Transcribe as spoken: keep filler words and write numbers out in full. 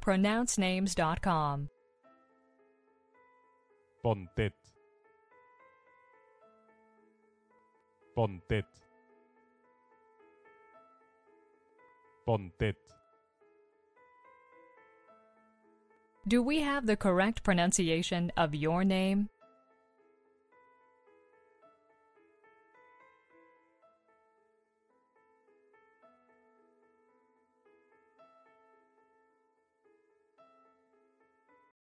pronounce names dot com. Pontet. Pontet. Pontet. Do we have the correct pronunciation of your name?